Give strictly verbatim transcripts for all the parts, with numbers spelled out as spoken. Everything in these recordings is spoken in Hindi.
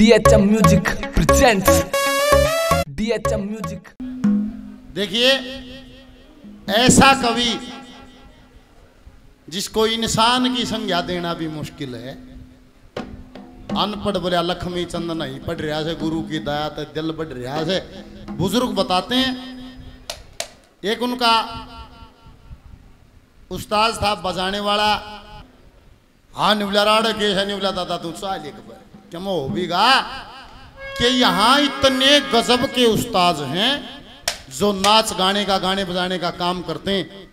DHM music presents DHM music. देखिए, ऐसा कवि जिसको इंसान की संज्ञा देना भी मुश्किल है, अनपढ़ बोलिया लक्ष्मी चंद नहीं पढ़ रहा है, गुरु की दया से दिल बढ़ रहा है। बुजुर्ग बताते हैं, एक उनका उस्ताद था बजाने वाला, हाँ निवला राड़ के है निवला दादा तू साले कबर क्या हो भी गा कि यहाँ इतने गजब के उस्ताद हैं जो नाच गाने का गाने बजाने का काम करते हैं।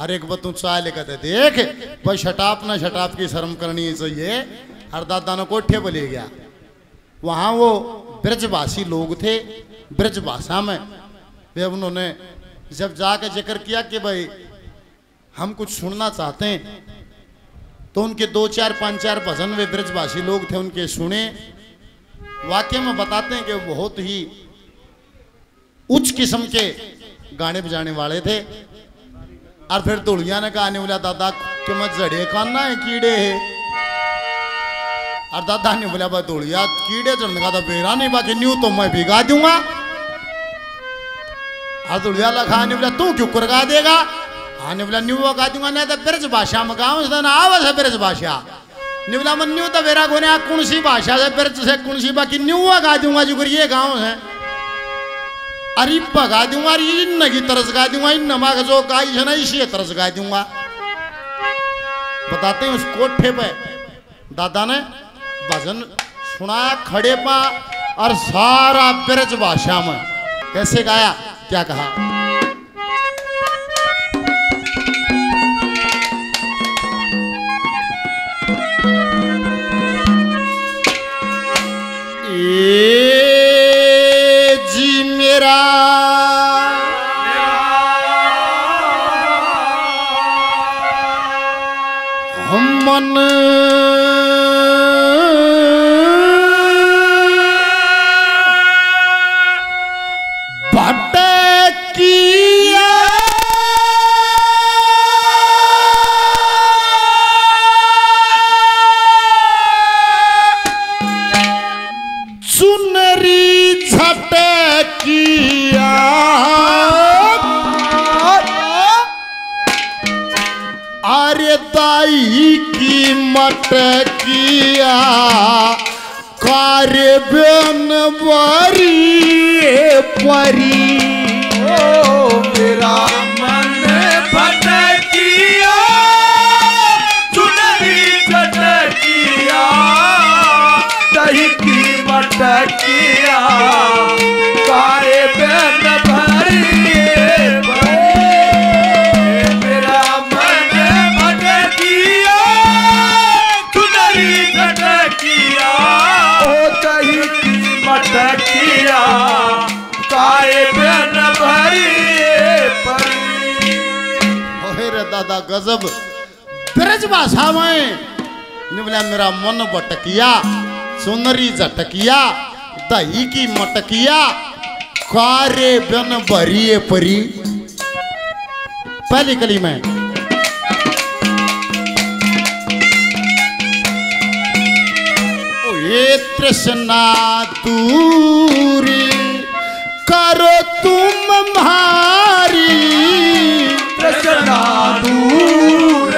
हर एक बतू साले कहते देख भाई शटाप ना शटाप की शर्म करनी चाहिए। हर दादा ने कोठे बोले गया, वहाँ वो ब्रजभाषी लोग थे, ब्रज भाषा में वे उन्होंने जब जाके जिक्र किया कि भाई हम कुछ सुनना चाहते हैं, तो उनके दो चार पाँच चार भजन वे ब्रजभाषी लोग थे उनके सुने। वाकई में बताते हैं कि बहुत ही उच्च किस्म के गाने बजाने वाले थे। और फिर दुड़िया ने कहा बोला दादा कि मैं जड़े खाना है कीड़े है, और दादा ने बोला भाई दुड़िया कीड़े चढ़ने का तो बेरा नहीं, बाकी न्यू तो मैं भिगा दूंगा। और दुड़िया लखा ने बोला तू क्यों करगा देगा, निवला न्यू गा दूंगा ना तो ब्रज भाषा में गाँव ना आवाज है ब्रज भाषा निवला मन न्यू तो मेरा को कौन सी भाषा से ब्रज से कौन सी बाकी न्यू गा दूंगा जो ये गाँव है अरे गा दूंगा अरे इन की तरस गा दूंगा इन नमाग जो गाई है ना इसी तरस गा दूंगा। बताते हैं उस कोठे पे दादा ने भजन सुनाया खड़े पा और सारा ब्रज भाषा में कैसे गाया क्या कहा। ए जी मेरा हम मन मटकिया कार्य बनवारी परी ओ मेरा मन भटकिया चुनरी भटकिया दही की मटकिया कार्य बनवारी दादा गजब ब्रज भाषा में निबला मेरा मन भटकिया सुनरी झटकिया दही की मटकिया कारे बन भरिए परी। पहली कली में ओए तृष्णा दूरी करो तुम हमारी तृष्णा दूर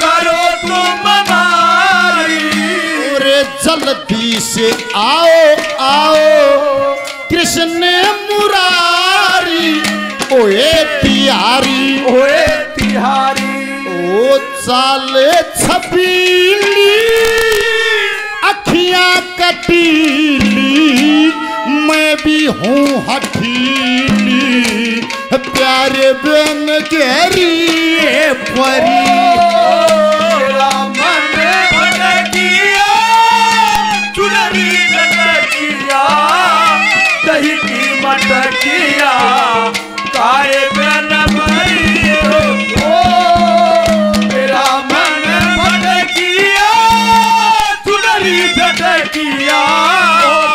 करो तुम हमारी जल्दी से आओ आओ कृष्ण मुरारी ओए तिहारी ओए तिहारी ओ चाल छपीली अखियां कटीली मैं भी हूँ हठीली प्यारे बन गरी परी मेरा मन भटकिया चुनरी भटकिया दही की मटकिया कारे बन भरी ओ मेरा मन भटकिया चुनरी भटकिया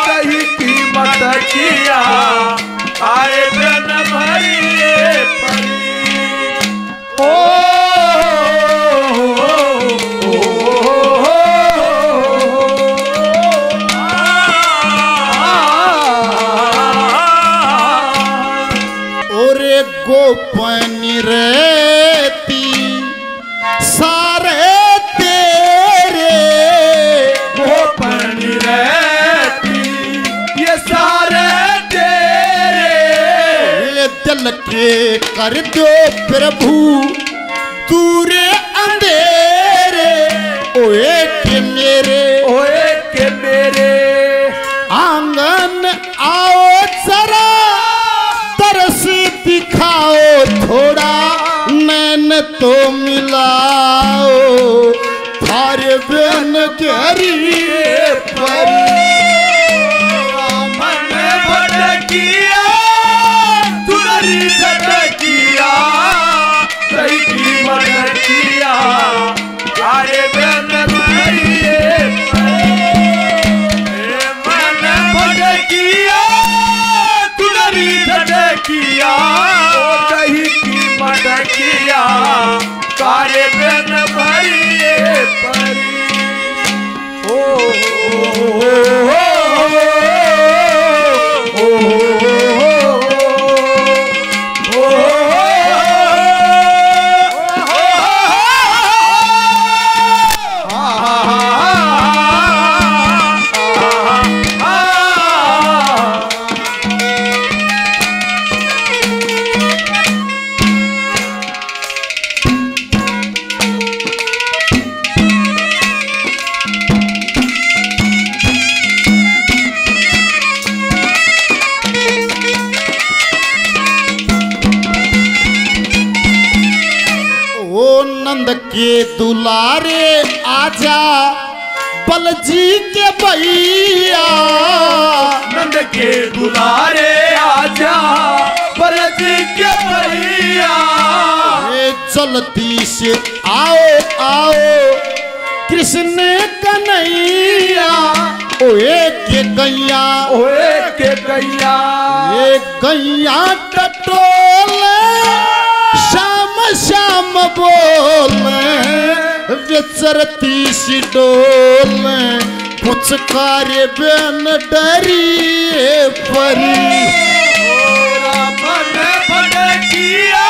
दही की मटकिया कारे बन भरी Oh अपनी रेती सारे तेरे गोपनी रेती ये सारे तेरे जल के कर दो प्रभु दूरे अंधेरे ओए के मेरे ओए के मेरे आंगन आओ जरा तरस दिखाओ थोड़ा नैन तो मिलाओ थारे बन करिए पर मन भटकिया तुररी भटकिया सही की भटकिया थारे बन करिए मन भटकिया तुररी भटकिया किया सारे बेन भरिए परी ओ हो दुलारे आजा बलजी के भैया नंद के दुलारे आजा बलजी के भैया चलती से आओ आओ कृष्ण कन्हैया ओए के गैया ओए के गैया ये गैया टटोले श्याम श्याम बोल विचरती सी डोल पुचकार बेन डरिए परी मन भटकिया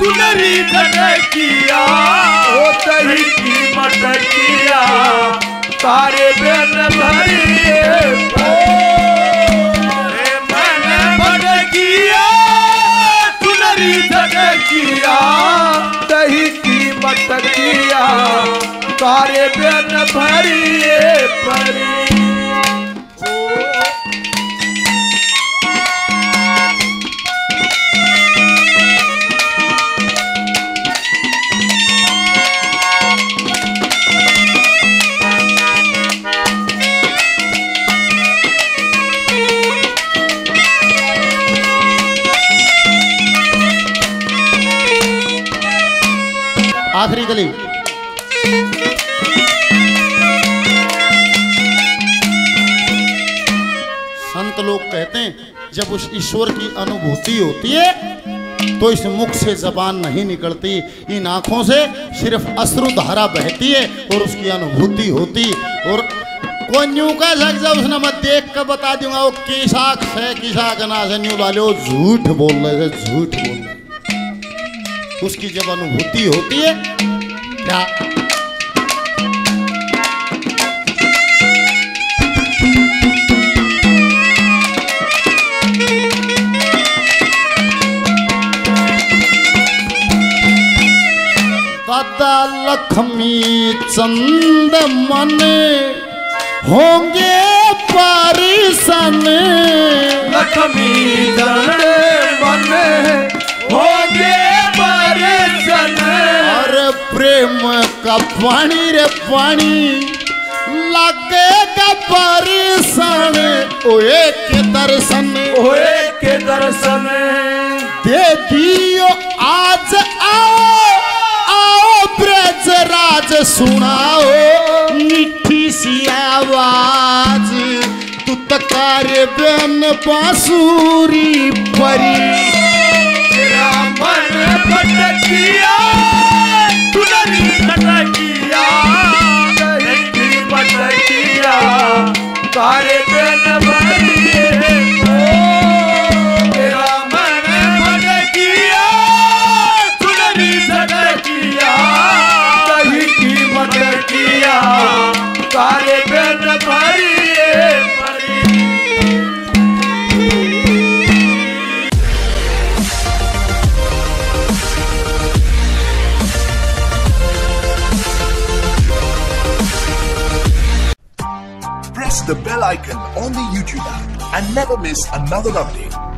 दुलरी भटकिया तही की मटकिया तारे बेन भरिए मन भटकिया किया दही की मटकिया तारे बेन भरिए परी आखिरी गली संत लोग कहते हैं जब उस ईश्वर की अनुभूति होती है तो इस मुख से जबान नहीं निकलती, इन आंखों से सिर्फ अश्रु धारा बहती है और उसकी अनुभूति होती। और कोई न्यू का शख्स उसने मैं देख कर बता दूंगा वो किसाख है किसाख ना से न्यू वाले झूठ बोल रहे थे झूठ बोल रहे उसकी जब अनुभूति होती है क्या दादा लक्ष्मी चंद मन होंगे परिसन लक्ष्मी चंद मन होंगे अरे प्रेम का पानी रे पानी लगेगा परिसन ओए के दर्शन ओए के दर्शन देखियो आज आओ आओ ब्रज राज सुनाओ मीठी सी आवाज तू तकार बेन बांसुरी परी मन भटकिया तुलरी भटकिया की भटकिया तारे बेन भरिए तेरा मन भटकिया the bell icon on the YouTube app and never miss another update.